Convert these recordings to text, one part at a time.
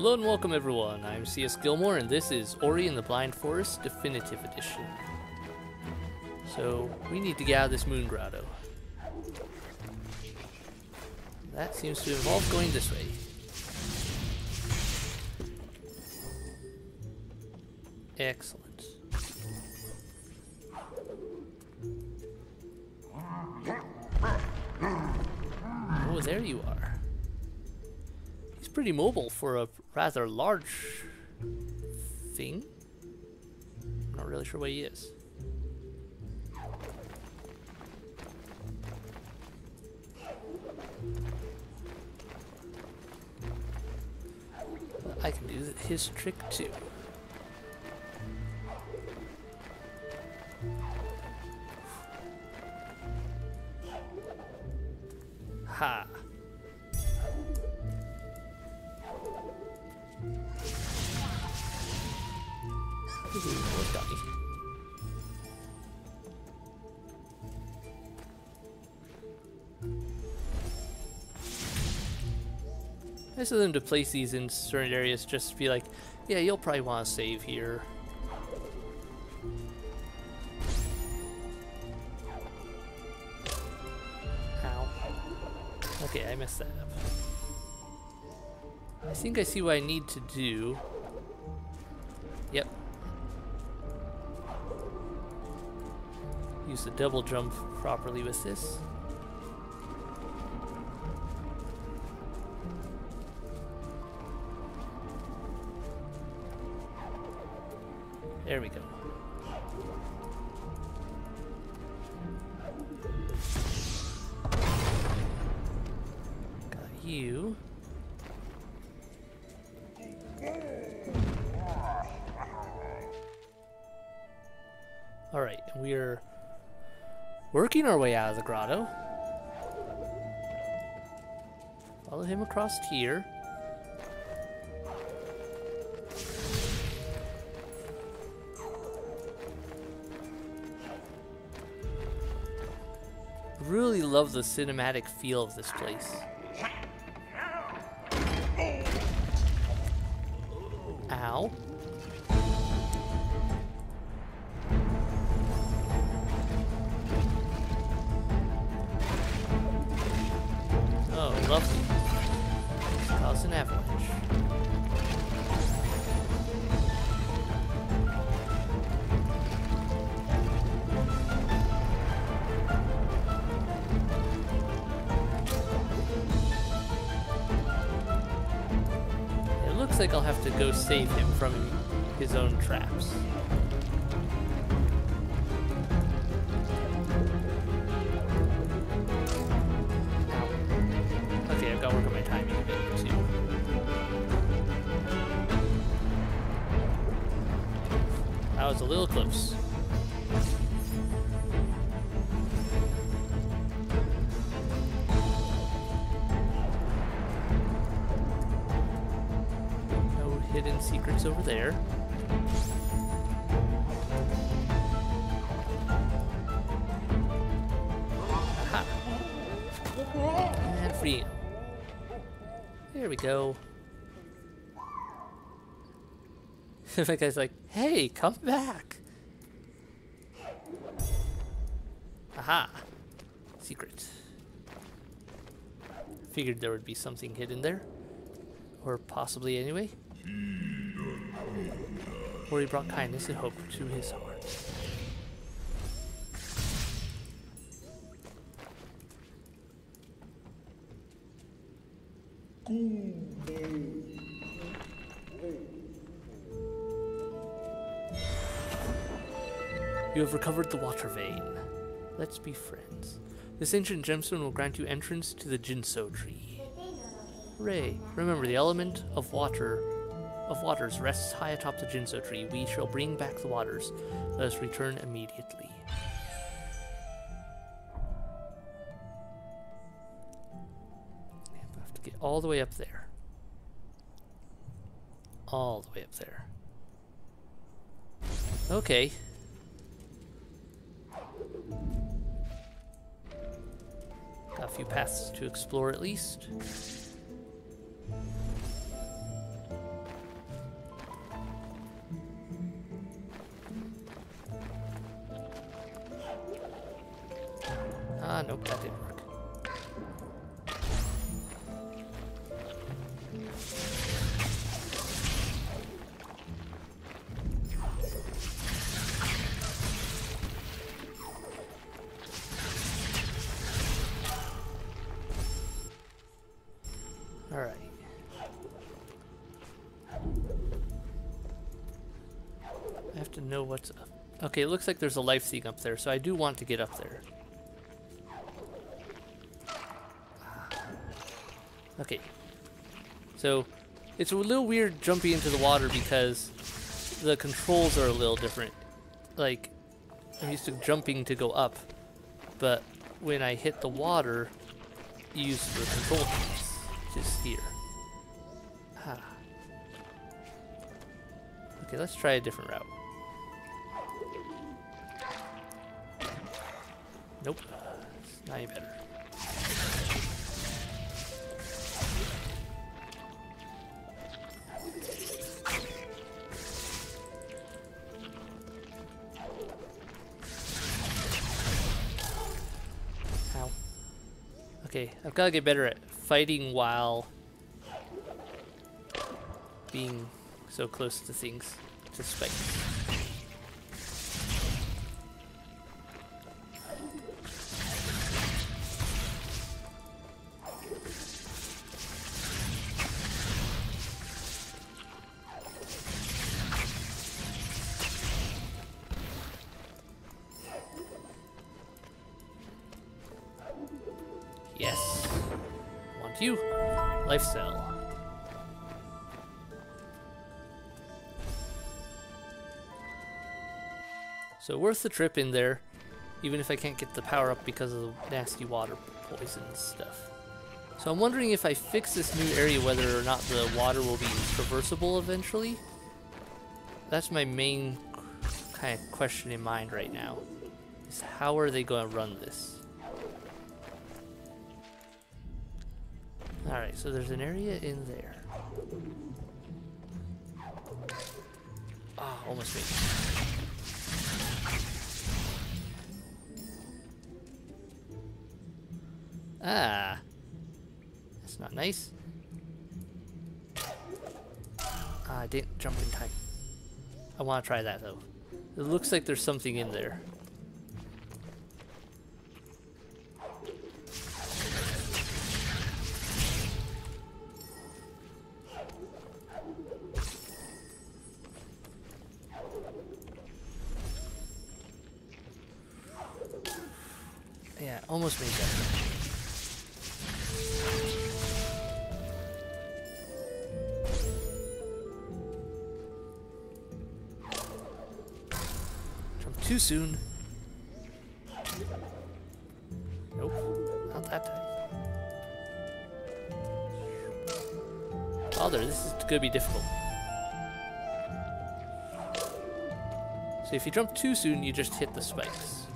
Hello and welcome everyone, I'm C.S. Gilmore and this is Ori in the Blind Forest Definitive Edition. So, we need to get out of this moon grotto. That seems to involve going this way. Excellent. Oh, there you are. He's pretty mobile for a rather large thing. I'm not really sure what he is. I can do his trick too. Ha! Ooh, got me. Nice of them to place these in certain areas just to be like, yeah, you'll probably want to save here. Ow. Okay, I messed that up. I think I see what I need to do. Yep. Use the double jump properly with this. There we go. Got you. All right, we're working our way out of the grotto. Follow him across here. Really love the cinematic feel of this place. Ow. Oh, lovely. Cause an avalanche. I think I'll have to go save him from his own traps. Okay, I've got to work on my timing a bit too. That was a little close. Hidden secrets over there. Aha. And free. There we go. My guy's like, hey, come back. Aha. Secret. Figured there would be something hidden there. Or possibly anyway. Where he brought kindness and hope to his heart. You have recovered the water vein. Let's be friends. This ancient gemstone will grant you entrance to the Ginso Tree. Hooray! Remember, the element of waters rests high atop the Ginso Tree. We shall bring back the waters. Let us return immediately. I have to get all the way up there. All the way up there. Okay. Got a few paths to explore at least. Nope, that didn't work. Know what's up. Okay, it looks like there's a life thing up there, so I do want to get up there. Okay, so it's a little weird jumping into the water because the controls are a little different. Like, I'm used to jumping to go up, but when I hit the water, you use the control keys to steer. Huh. Okay, let's try a different route. Nope, it's not any better. Ow. Okay, I've got to get better at fighting while being so close to things, to spikes. Yes. Want you? Life cell. So worth the trip in there, even if I can't get the power up because of the nasty water poison stuff. So I'm wondering if I fix this new area whether or not the water will be traversable eventually. That's my main kind of question in mind right now, is how are they going to run this? Alright, so there's an area in there. Ah, almost made it. Ah! That's not nice. I didn't jump in time. I want to try that though. It looks like there's something in there. Yeah, almost made that. Jump too soon. Nope, not that time. Father, this is gonna be difficult. So if you jump too soon, you just hit the spikes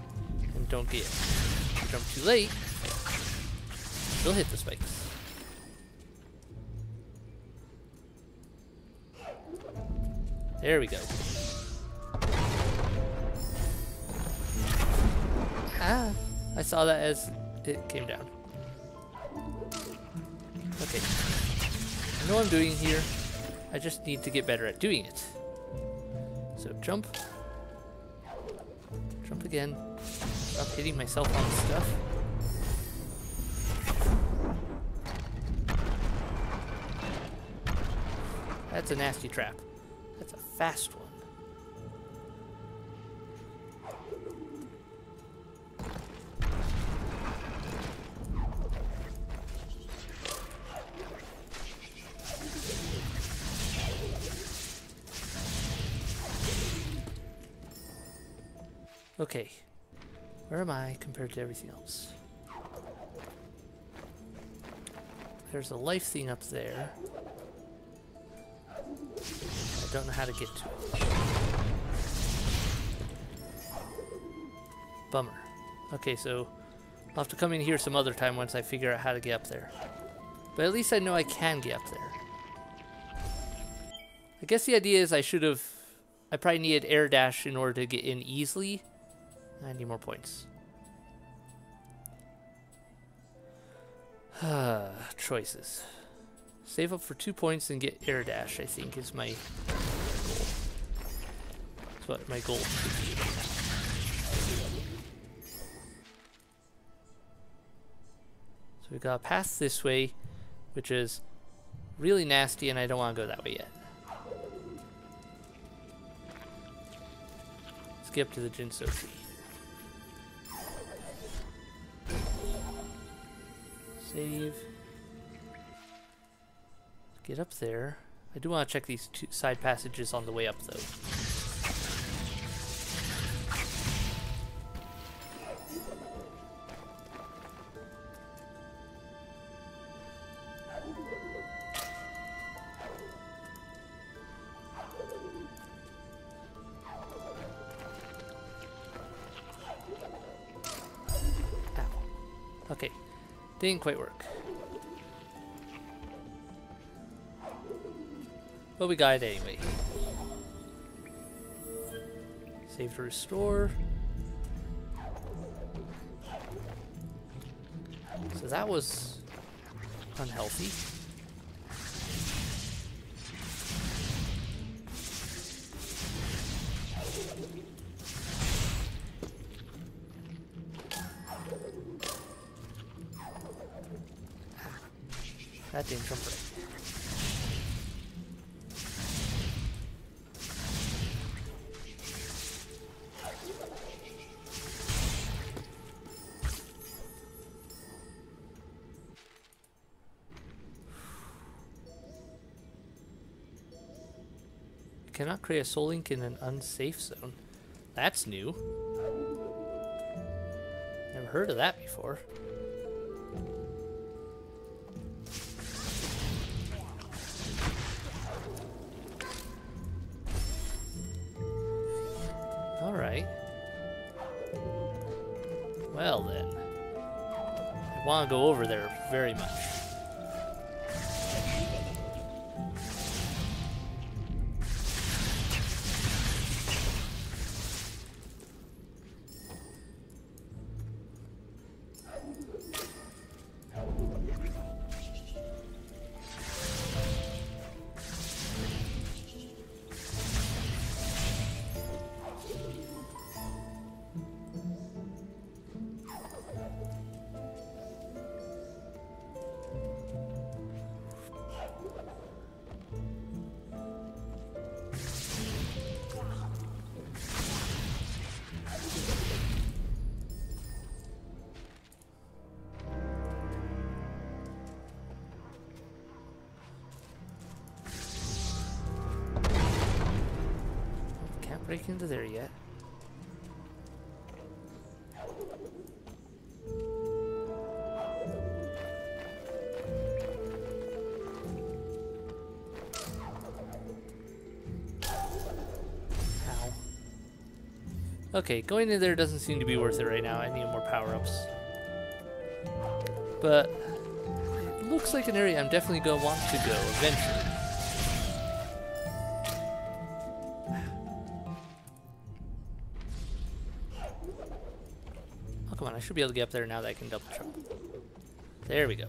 and don't get it. Jump too late, you'll hit the spikes. There we go. Ah, I saw that as it came down. Okay, I know what I'm doing here. I just need to get better at doing it. So jump, jump again. Stop hitting myself on stuff. That's a nasty trap. That's a fast one. Okay. Where am I compared to everything else? There's a life thing up there. I don't know how to get to it. Bummer. Okay, so I'll have to come in here some other time once I figure out how to get up there. But at least I know I can get up there. I guess the idea is I probably needed air dash in order to get in easily. I need more points. Choices. Save up for 2 points and get air dash, I think, is my goal. That's what my goal should be. So we got past this way, which is really nasty, and I don't want to go that way yet. Let's get up to the Ginso Tree. Save. Get up there. I do want to check these two side passages on the way up, though. Ow. Okay. Didn't quite work. But we got it anyway. Save to restore. So that was unhealthy. That didn't jump right. Cannot create a soul link in an unsafe zone. That's new. Never heard of that before. Alright. Well then. I want to go over there very much. Break into there yet. Ow. Okay, going in there doesn't seem to be worth it right now. I need more power-ups. But it looks like an area I'm definitely going to want to go eventually. I should be able to get up there now that I can double jump. There we go.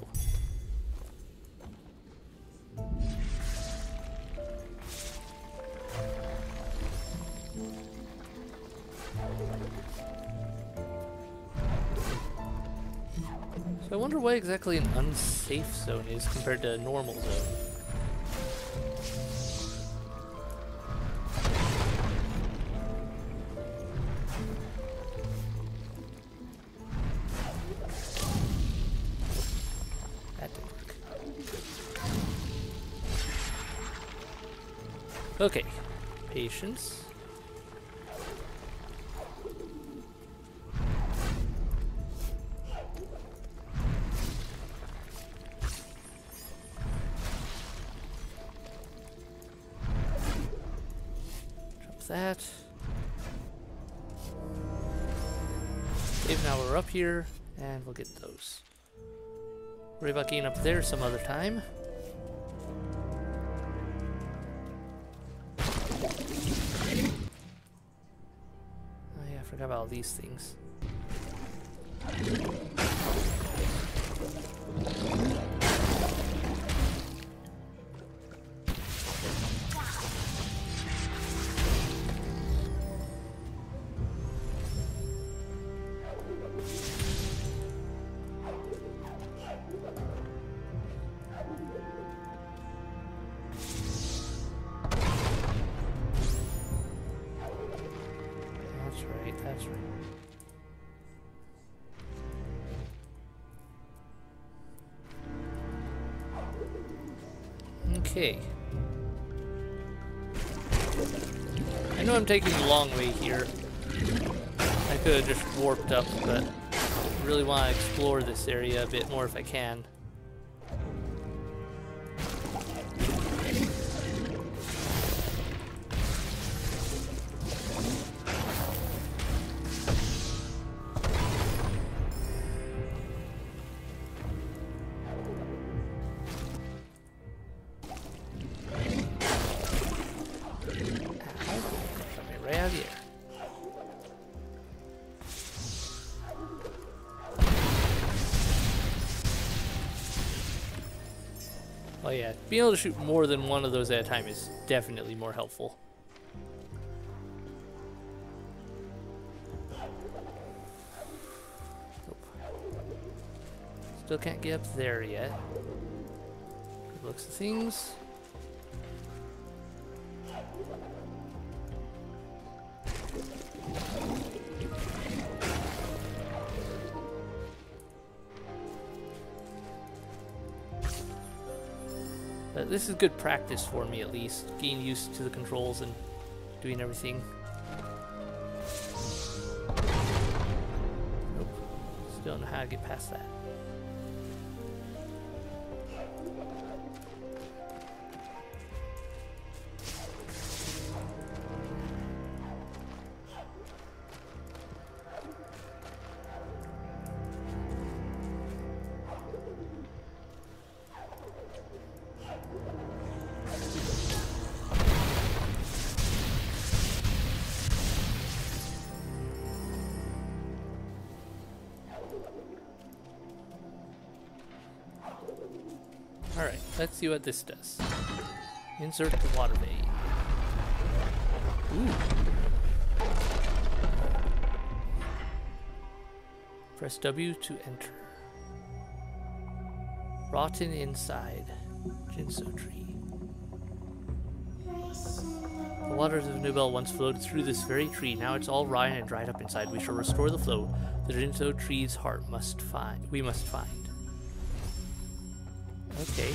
So I wonder what exactly an unsafe zone is compared to a normal zone. Okay, patience. Drop that. Save now we're up here, and we'll get those. Worry about getting up there some other time. Forgot about all these things. Okay. I know I'm taking the long way here. I could have just warped up, but I really want to explore this area a bit more if I can. Oh yeah, being able to shoot more than one of those at a time is definitely more helpful. Still can't get up there yet. Good looks of things. This is good practice for me, at least, getting used to the controls and doing everything. Nope. Still don't know how to get past that. Alright, let's see what this does. Insert the water vein. Ooh. Press W to enter. Rotten inside. Ginso tree. The waters of Nibel once flowed through this very tree. Now it's all rotten and dried up inside. We shall restore the flow. The Ginso tree's heart must find. We must find. Okay.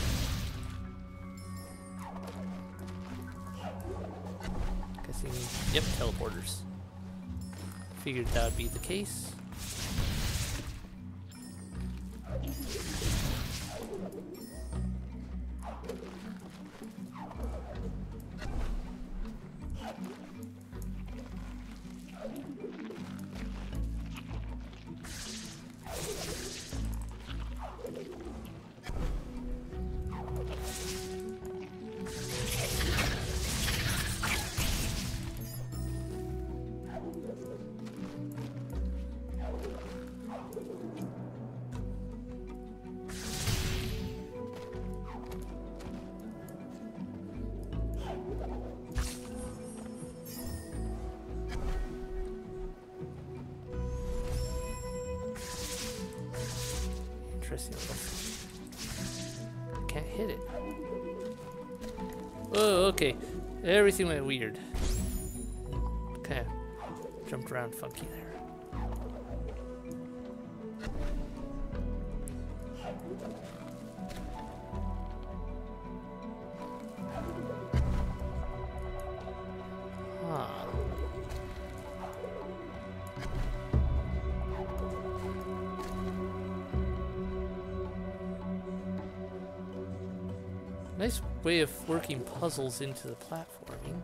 Guessing, yep, teleporters. Figured that would be the case. Can't hit it. Oh, okay. Everything went weird. Okay. Jumped around funky there. Nice way of working puzzles into the platforming.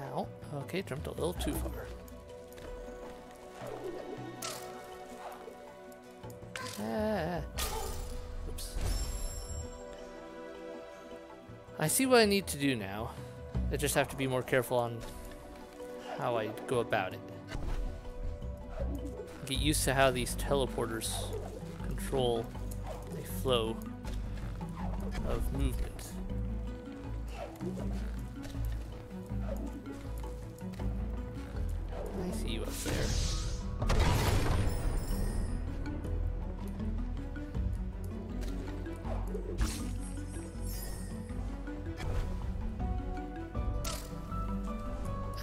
Ow. Okay, jumped a little too far. Oops. I see what I need to do now. I just have to be more careful on how I go about it. Get used to how these teleporters control a flow of movement. I see you up there.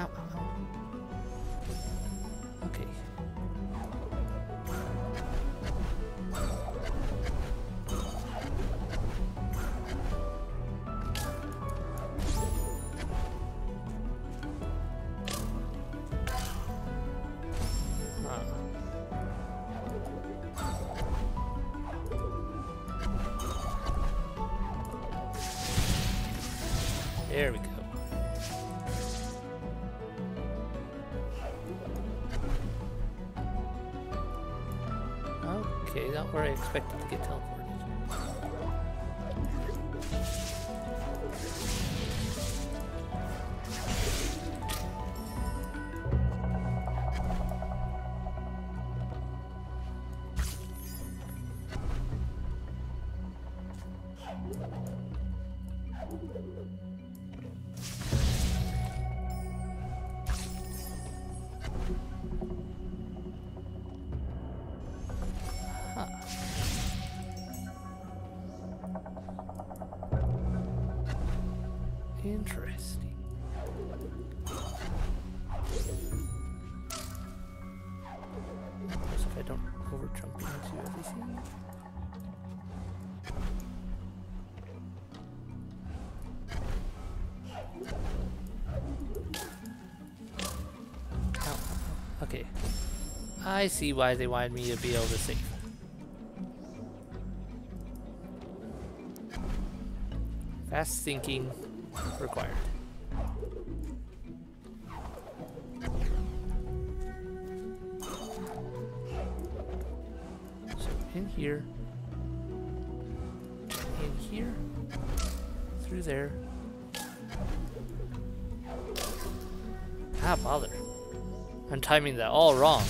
Ow, Okay. There we go. Okay, not where I expected to get teleported. Interesting. Just if I don't overjump into everything. Oh, okay. I see why they wanted me to be able to save. Fast thinking required. So in here, through there. Ah, bother. I'm timing that all wrong.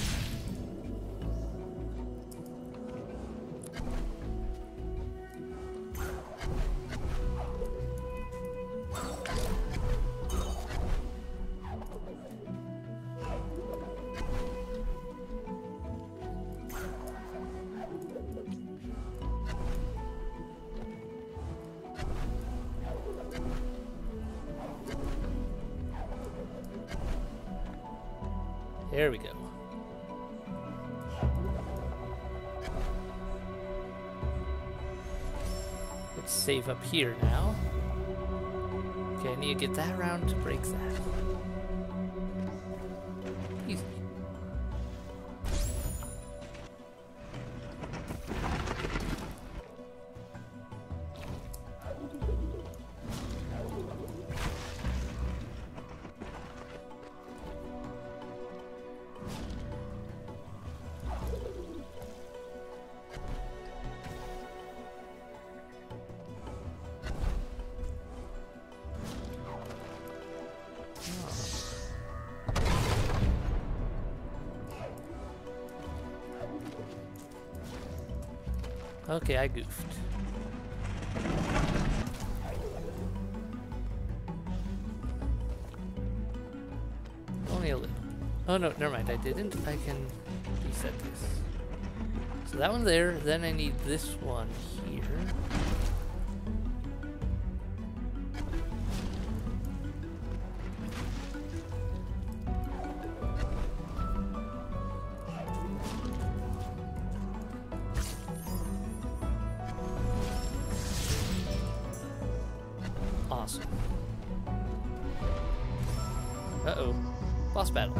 There we go. Let's save up here now. Okay, I need to get that round to break that. Easy. Okay, I goofed. Only a little. Oh no, never mind, I didn't. I can reset this. So that one's there, then I need this one here. Uh-oh. Boss battle.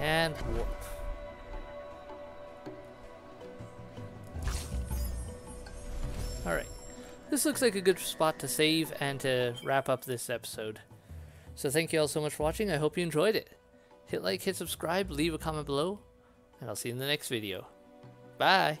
And warp. Alright. This looks like a good spot to save and to wrap up this episode. So thank you all so much for watching. I hope you enjoyed it. Hit like, hit subscribe, leave a comment below, and I'll see you in the next video. Bye.